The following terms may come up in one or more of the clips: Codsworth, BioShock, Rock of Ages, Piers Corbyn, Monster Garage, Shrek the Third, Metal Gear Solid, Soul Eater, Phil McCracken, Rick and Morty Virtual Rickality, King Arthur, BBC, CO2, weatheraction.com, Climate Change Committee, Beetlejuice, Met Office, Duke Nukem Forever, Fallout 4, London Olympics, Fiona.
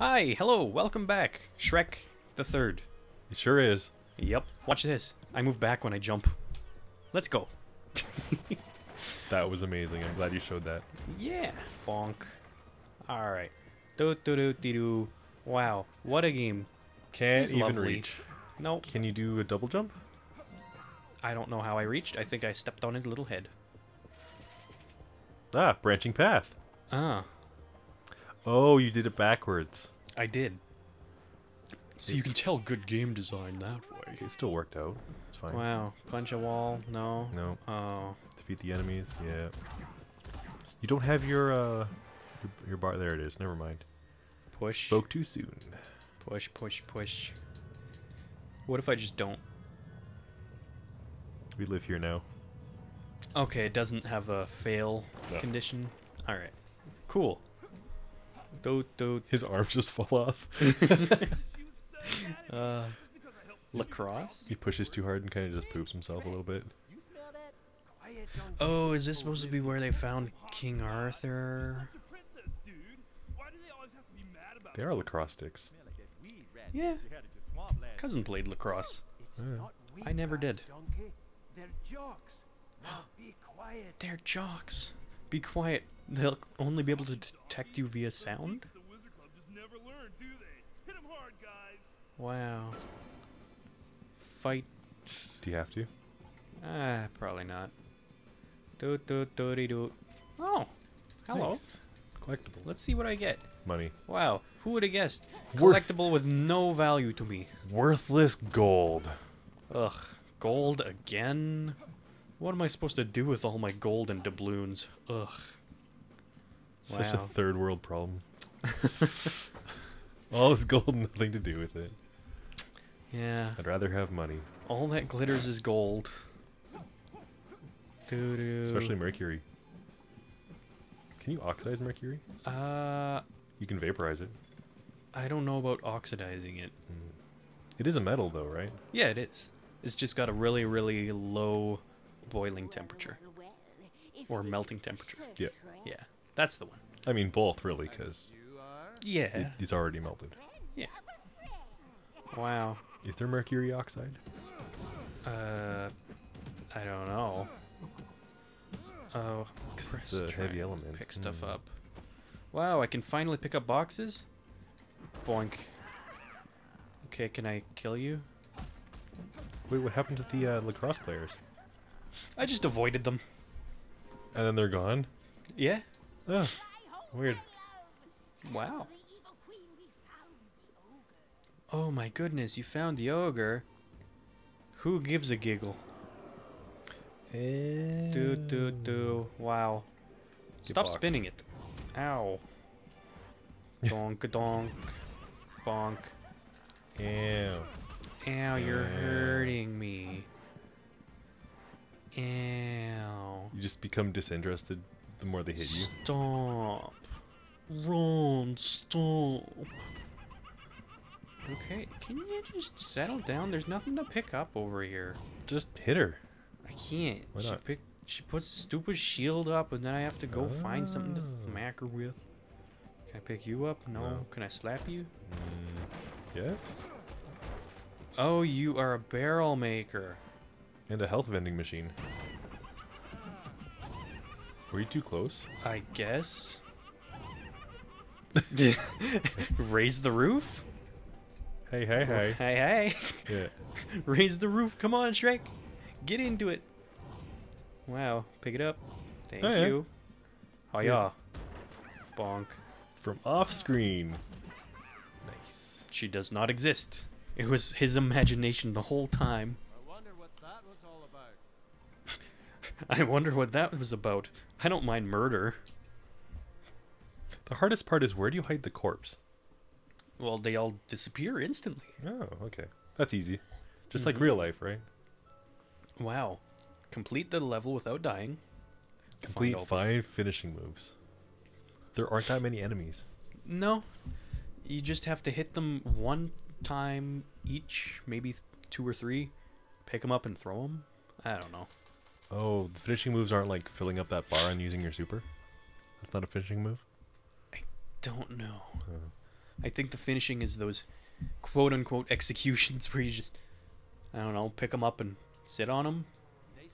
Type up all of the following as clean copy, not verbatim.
Hi, hello, welcome back. Shrek the Third. It sure is. Yep. Watch this. I move back when I jump. Let's go. That was amazing. I'm glad you showed that. Yeah. Bonk. All right. Do do do do do. Wow. What a game. Can't He's even lovely. Reach. Nope. Can you do a double jump? I don't know how I reached. I think I stepped on his little head. Ah, branching path. Ah. Oh, you did it backwards. I did. So you can tell good game design that way. It still worked out. It's fine. Wow. Punch a wall. No. No. Oh. Defeat the enemies. Yeah. You don't have your bar. There it is. Never mind. Push. Spoke too soon. Push, push, push. What if I just don't? We live here now. Okay, it doesn't have a fail condition. All right. Cool. His arms just fall off. Lacrosse? He pushes too hard and kind of just poops himself a little bit. Oh, is this supposed to be where they found King Arthur? They are lacrosse sticks. Yeah. Cousin played lacrosse. I never did. They're jocks. Be quiet. They'll only be able to detect you via sound? Wow. Fight. Do you have to? Probably not. Do-do-do-de-do. Oh! Hello. Nice. Collectible. Let's see what I get. Money. Wow. Who would have guessed? Collectible with no value to me. Worthless gold. Ugh. Gold again? What am I supposed to do with all my gold and doubloons? Ugh. Such a third world problem. All this gold, nothing to do with it. Yeah. I'd rather have money. All that glitters is gold. Doo-doo. Especially mercury. Can you oxidize mercury? You can vaporize it. I don't know about oxidizing it. Mm. It is a metal though, right? Yeah, it is. It's just got a really, really low boiling temperature. Or melting temperature. Yeah. Yeah. That's the one. I mean, both, really, because... Yeah. It's already melted. Yeah. Wow. Is there mercury oxide? I don't know. Oh. Because it's a heavy element. Pick stuff up. Wow, I can finally pick up boxes? Boink. Okay, can I kill you? Wait, what happened to the lacrosse players? I just avoided them. And then they're gone? Yeah. Oh, weird. Wow. Oh my goodness, you found the ogre. Who gives a giggle? Do do do. Wow. Stop spinning it. Ow. Donk donk. Bonk. Ow. Ow, you're hurting me. Ow. You just become disinterested. The more they hit you. Stop. Run, stop. Okay, can you just settle down? There's nothing to pick up over here. Just hit her. I can't. Why not? She puts a stupid shield up and then I have to go find something to smack her with. Can I pick you up? No. Can I slap you? Yes. Oh, you are a barrel maker. And a health vending machine. Were you too close? I guess. Raise the roof? Hey, hey, hey. Hey, hey. Yeah. Raise the roof. Come on, Shrek. Get into it. Wow. Pick it up. Thank you. Yeah. Hiya. Bonk. From off screen. Nice. She does not exist. It was his imagination the whole time. I wonder what that was all about. I wonder what that was about. I don't mind murder. The hardest part is, where do you hide the corpse? Well, they all disappear instantly. Oh, okay. That's easy. Just like real life, right? Wow. Complete the level without dying. Complete 5 finishing moves. There aren't that many enemies. No. You just have to hit them one time each, maybe 2 or 3. Pick them up and throw them. I don't know. Oh, the finishing moves aren't like filling up that bar and using your super? That's not a finishing move? I don't know. I think the finishing is those quote-unquote executions where you just, I don't know, pick them up and sit on them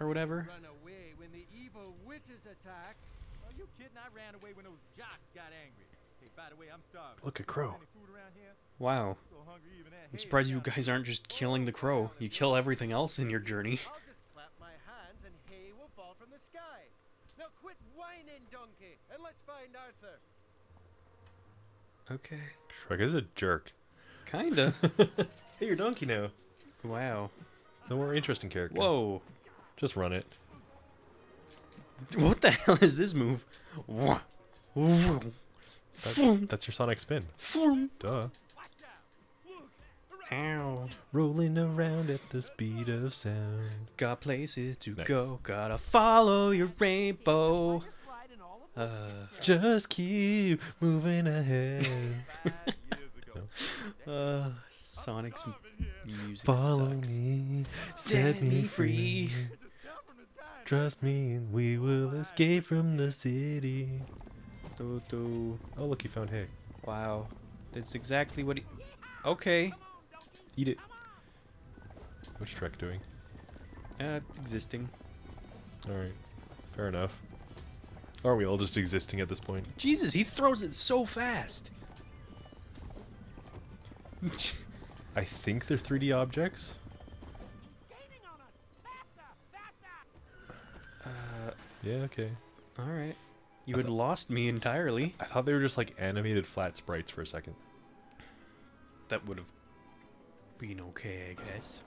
or whatever. Run away when the evil witches attack. Are you kidding? I ran away when those jocks got angry. Hey, by the way, I'm starving. Look at Crow. Wow. I'm surprised you guys aren't just killing the Crow. You kill everything else in your journey. I'll just clap my hands and hay will fall from the sky. Now quit whining, donkey, and let's find Arthur. Okay. Shrek is a jerk. Kinda. Hey, you're donkey now. Wow. The more interesting character. Whoa. Just run it. What the hell is this move? That's your sonic spin. Duh. Ow. Rolling around at the speed of sound. Got places to go. Gotta follow your rainbow. Just keep moving ahead. Sonic's music sucks. Follow me, set me free. Trust me and we will escape from the city. Oh look, you found hay. Wow. That's exactly what he... Okay. Eat it. What's Shrek doing? Existing. Alright. Fair enough. Are we all just existing at this point? Jesus, he throws it so fast! I think they're 3D objects. Yeah, okay. Alright. You had lost me entirely. I thought they were just like animated flat sprites for a second. That would have been okay, I guess.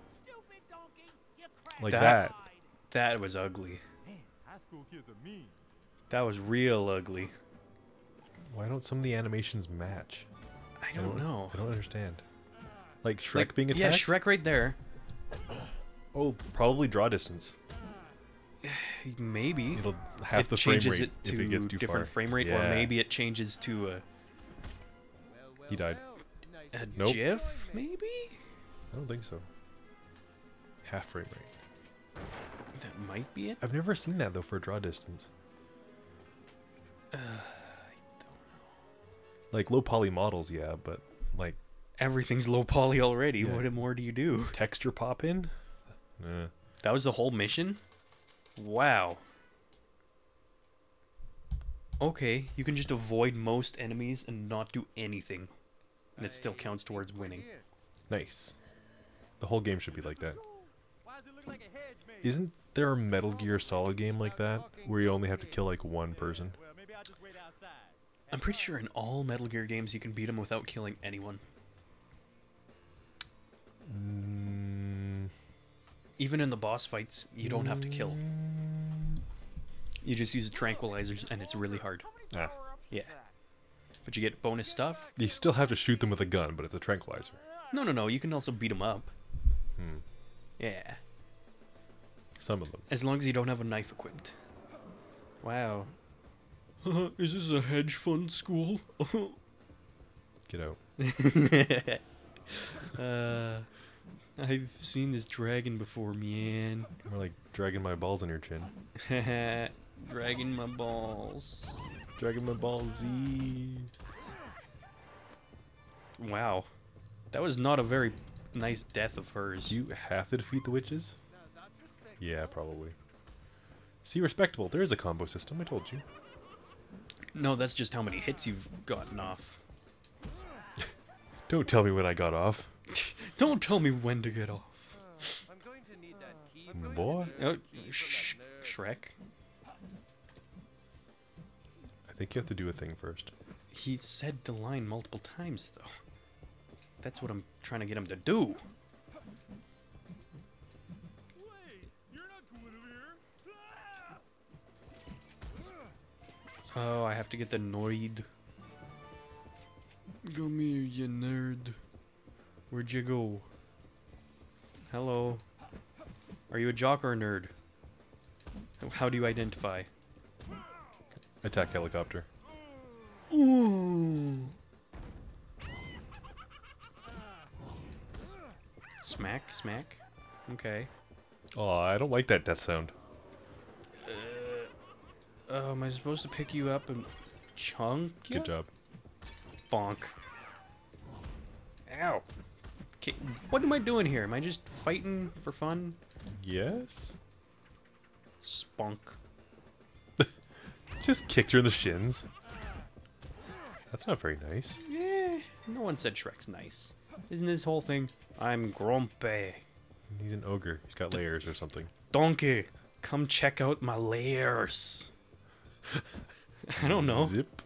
Like that. That was ugly. That was real ugly. Why don't some of the animations match? I don't know. I don't understand. Like Shrek being attacked? Yeah, Shrek right there. Oh, probably draw distance. Maybe it'll have the frame rate if it gets too different far. Frame rate, yeah. Or maybe it changes to a. He died. A GIF, maybe. I don't think so. Half frame rate. That might be it. I've never seen that though for draw distance. I don't know. Like low poly models, yeah, but like everything's low poly already. Yeah. What more do you do? Texture pop in. Nah. That was the whole mission. Wow. Okay, you can just avoid most enemies and not do anything. And it still counts towards winning. Nice. The whole game should be like that. Isn't there a Metal Gear Solid game like that? Where you only have to kill like one person? I'm pretty sure in all Metal Gear games you can beat them without killing anyone. Even in the boss fights, you don't have to kill. You just use tranquilizers, and it's really hard. Ah. Yeah. But you get bonus stuff. You still have to shoot them with a gun, but it's a tranquilizer. No, no, no. You can also beat them up. Hmm. Yeah. Some of them. As long as you don't have a knife equipped. Wow. Is this a hedge fund school? Get out. I've seen this dragon before, man. More like dragging my balls on your chin. Dragging my balls. Dragging my ballsy. Wow. That was not a very nice death of hers. Do you have to defeat the witches? Yeah, probably. See, respectable. There is a combo system, I told you. No, that's just how many hits you've gotten off. Don't tell me when I got off. Don't tell me when to get off. I'm going to need that key. Boy. Oh, Shrek. I think you have to do a thing first. He said the line multiple times, though. That's what I'm trying to get him to do. Wait, you're not going over here. Oh, I have to get the Noid. Come here, you nerd. Where'd you go? Hello. Are you a jock or a nerd? How do you identify? Attack helicopter. Ooh. Smack, smack. Okay. Oh, I don't like that death sound. Am I supposed to pick you up and chunk you? Good job. Bonk. Ow. Okay, what am I doing here? Am I just fighting for fun? Yes. Spunk. Just kicked her in the shins. That's not very nice. Yeah. No one said Shrek's nice. Isn't this whole thing? I'm grumpy. He's an ogre. He's got layers or something. Donkey, come check out my layers. I don't know. Zip.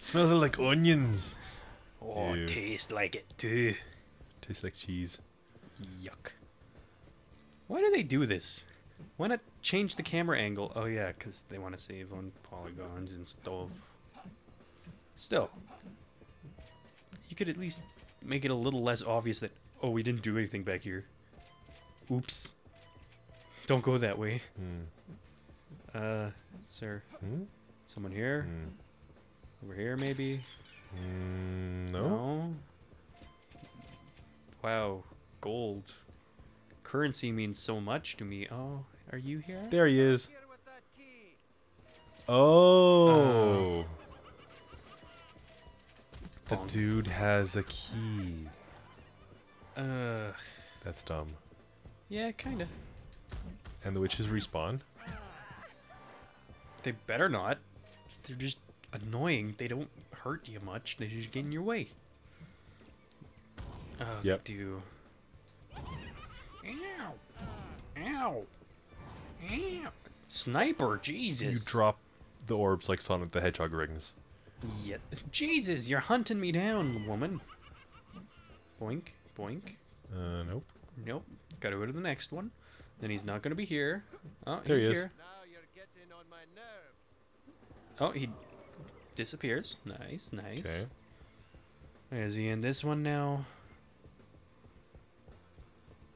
Smells like onions. Oh, ew. Tastes like it too. Tastes like cheese. Yuck. Why do they do this? Why not change the camera angle? Oh yeah, because they want to save on polygons and stuff. Still, you could at least make it a little less obvious that, oh, we didn't do anything back here. Oops. Don't go that way. Mm. Sir. Mm? Someone here? Mm. Over here, maybe? Mm, no. No. Wow. Gold. Currency means so much to me. Oh, are you here? There he is. Oh. The dude has a key. Ugh. That's dumb. Yeah, kinda. And the witches respawn? They better not. They're just annoying. They don't hurt you much. They just get in your way. Oh, yep. They do. Ow! Ow! Ow! Sniper, Jesus! You drop the orbs like Sonic the Hedgehog rings. Yeah. Jesus, you're hunting me down, woman. Boink. Boink. Nope. Nope. Gotta go to the next one. Then he's not gonna be here. Oh, there he is. Here. Now you're getting on my nerves. Oh, he disappears. Nice, nice. Okay. Is he in this one now?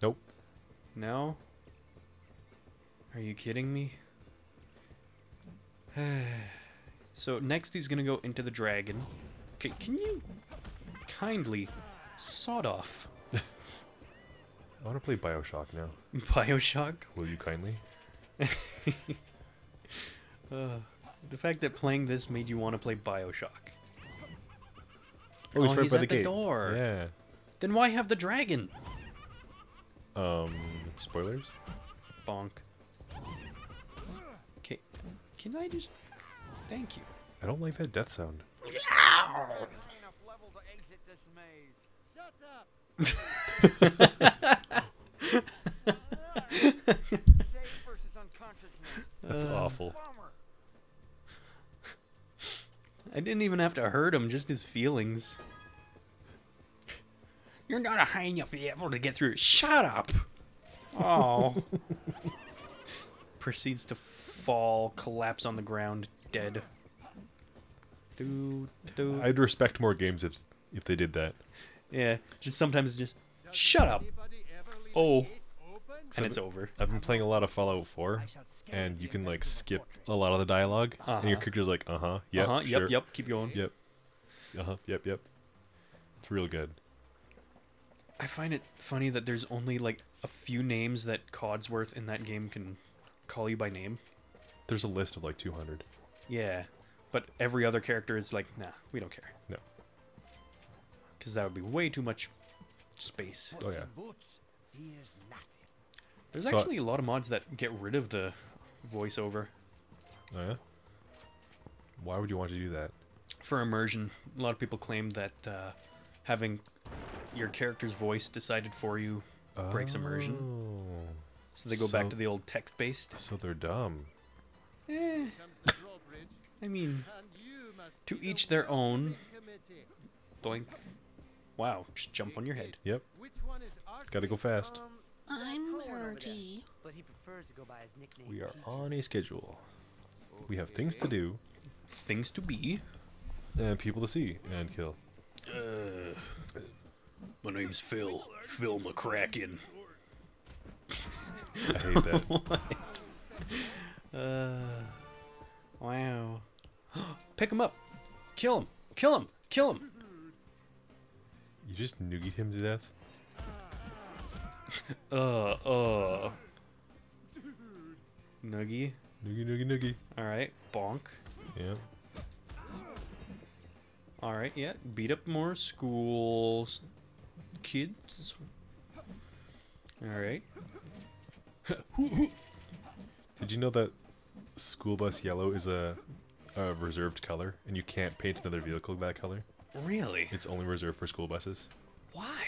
Nope. No? Are you kidding me? So next he's gonna go into the dragon. Okay, can you kindly sod off? I want to play BioShock now. BioShock? Will you kindly? The fact that playing this made you want to play BioShock. Oh, he's at the door. Yeah. Then why have the dragon? Spoilers? Bonk. Okay. Can I just... Thank you. I don't like that death sound. That's awful. I didn't even have to hurt him, just his feelings. You're not a high enough level to get through. Shut up! Oh. Proceeds to fall, collapse on the ground, dead. I'd respect more games if they did that. Yeah, just sometimes just shut up. Oh, and it's over. I've been playing a lot of Fallout 4, and you can like skip a lot of the dialogue, and your character's like, yep, sure. Yep, keep going. Yep, yep. It's real good. I find it funny that there's only like a few names that Codsworth in that game can call you by name. There's a list of like 200. Yeah, but every other character is like, nah, we don't care. No. Because that would be way too much space. Oh, yeah. There's actually a lot of mods that get rid of the voiceover. Oh, yeah? Why would you want to do that? For immersion. A lot of people claim that having your character's voice decided for you breaks immersion. So they go back to the old text-based. So they're dumb. Eh. I mean, to each their own. Doink. Wow, just jump on your head. Yep. Gotta go fast. I'm Marty. We are on a schedule. We have things to do. Things to be. And people to see and kill. My name's Phil. Phil McCracken. I hate that. What? Wow. Pick him up. Kill him. Kill him. Kill him. You just noogied him to death? Noogie? Noogie, noogie, noogie. Alright, bonk. Yeah. Alright, yeah. Beat up more schools. Kids. Alright. Did you know that school bus yellow is a reserved color? And you can't paint another vehicle that color? Really? It's only reserved for school buses. Why?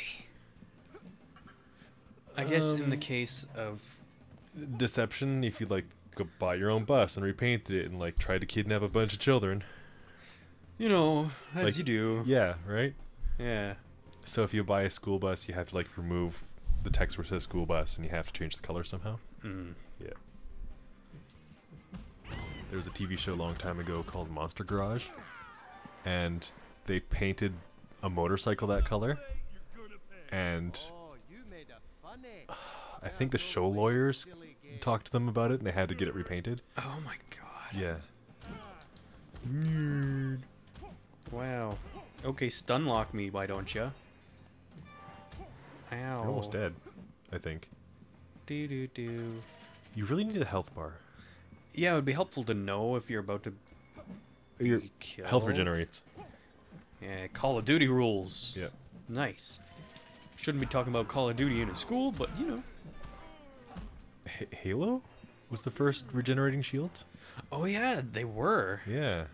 I guess in the case of... deception, if you, like, go buy your own bus and repaint it and, like, try to kidnap a bunch of children. You know, as like, you do. Yeah, right? Yeah. So if you buy a school bus, you have to, like, remove the text where it says school bus and you have to change the color somehow. Mm. Yeah. There was a TV show a long time ago called Monster Garage, and they painted a motorcycle that color, and I think the show lawyers talked to them about it and they had to get it repainted. Oh my god. Yeah. Nerd. Wow. Okay, stun lock me, why don't ya? Ow. You're almost dead, I think. Do. You really need a health bar. Yeah, it would be helpful to know if you're about to... Your health regenerates. Yeah, Call of Duty rules. Yeah. Nice. Shouldn't be talking about Call of Duty in a school, but you know. Halo was the first regenerating shield? Oh yeah, they were. Yeah.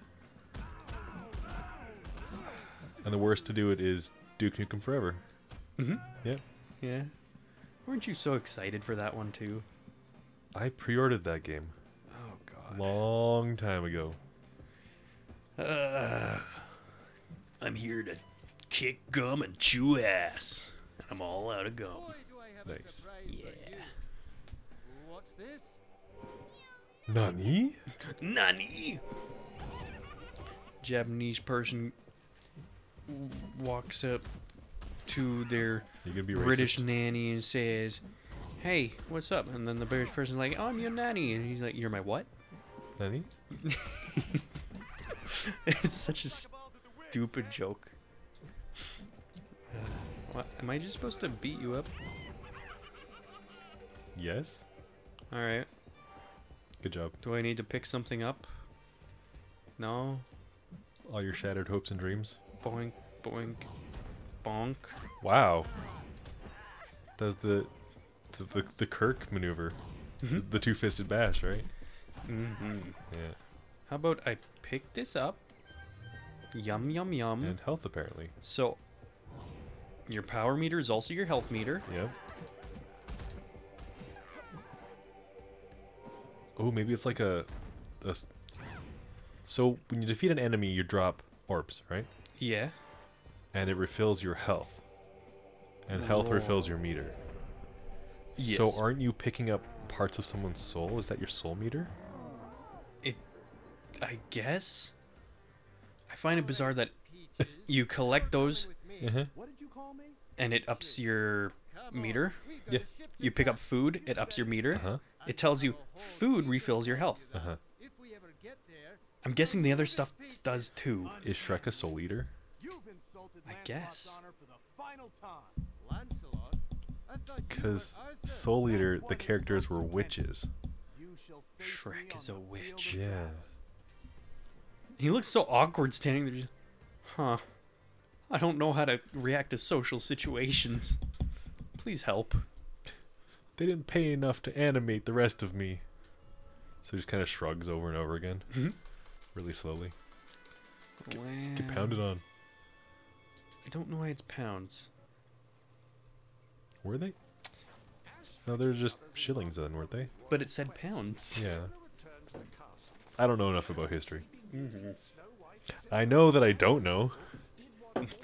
And the worst to do it is Duke Nukem Forever. Mm-hmm. Yeah. Yeah. Weren't you so excited for that one too? I pre-ordered that game. Oh god. Long time ago. I'm here to kick gum and chew ass. I'm all out of gum. Nice. Yeah. What's this? Nani? Nani? Japanese person walks up to their British nanny and says, "Hey, what's up?" And then the British person's like, "Oh, I'm your nanny." And he's like, "You're my what?" Nanny? It's such a stupid joke. Am I just supposed to beat you up? Yes. Alright. Good job. Do I need to pick something up? No. All your shattered hopes and dreams. Boink, boink, bonk. Wow. That was the Kirk maneuver. Mm-hmm. The two-fisted bash, right? Mm-hmm. Yeah. How about I pick this up? Yum, yum, yum. And health, apparently. So... your power meter is also your health meter. Yep. Oh, maybe it's like a... So, when you defeat an enemy, you drop orbs, right? Yeah. And it refills your health. And health refills your meter. Yes. So, aren't you picking up parts of someone's soul? Is that your soul meter? I guess? I find it bizarre that you collect those... Uh-huh. And it ups your meter. Yeah. You pick up food, it ups your meter. Uh-huh. It tells you food refills your health. Uh-huh. I'm guessing the other stuff does too. Is Shrek a Soul Eater? I guess. Because Soul Eater, the characters were witches. Shrek is a witch. Yeah. He looks so awkward standing there just... Huh. I don't know how to react to social situations. Please help. They didn't pay enough to animate the rest of me. So he just kind of shrugs over and over again. Mm-hmm. Really slowly. Wow. Get pounded on. I don't know why it's pounds. Were they? No, they were just shillings then, weren't they? But it said pounds. Yeah. I don't know enough about history. Mm-hmm. I know that I don't know.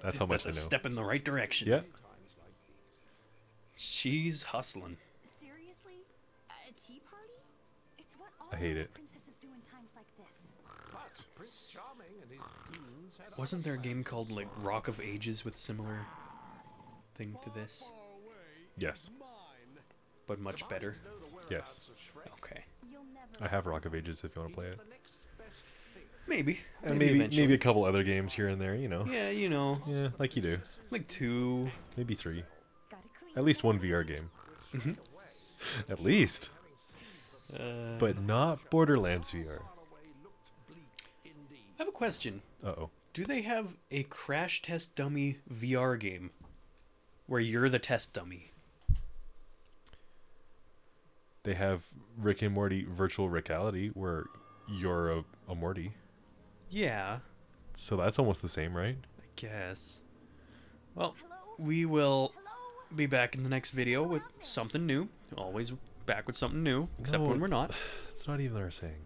That's how much I know. Step in the right direction. Yeah. She's hustling. Seriously? A tea party? It's what all I hate it. Princesses do in times like this. But Prince Charming and his goons had... Wasn't there a game called like Rock of Ages with similar thing to this? Yes. But much better. Yes. Okay. I have Rock of Ages if you want to play it. Maybe. And maybe a couple other games here and there, you know. Yeah, you know. Yeah, like you do. Like 2. Maybe 3. At least 1 VR game. Mm-hmm. At least. But not Borderlands VR. I have a question. Uh-oh. Do they have a Crash Test Dummy VR game where you're the test dummy? They have Rick and Morty Virtual Rickality where you're a Morty. Yeah. So that's almost the same, right? I guess. Well, we will be back in the next video with something new. Always back with something new, except when we're not. It's not even our saying.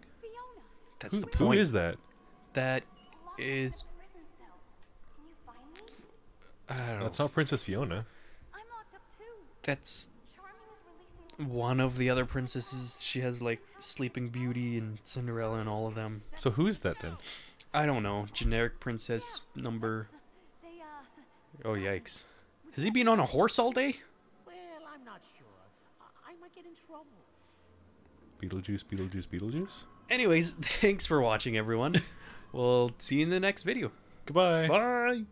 That's the point. Who is that? That is... I don't know. That's not Princess Fiona. That's one of the other princesses. She has like Sleeping Beauty and Cinderella and all of them. So who is that then? I don't know. Generic princess number. Oh yikes! Has he been on a horse all day? Well, I'm not sure. I might get in trouble. Beetlejuice, Beetlejuice, Beetlejuice. Anyways, thanks for watching, everyone. We'll see you in the next video. Goodbye. Bye.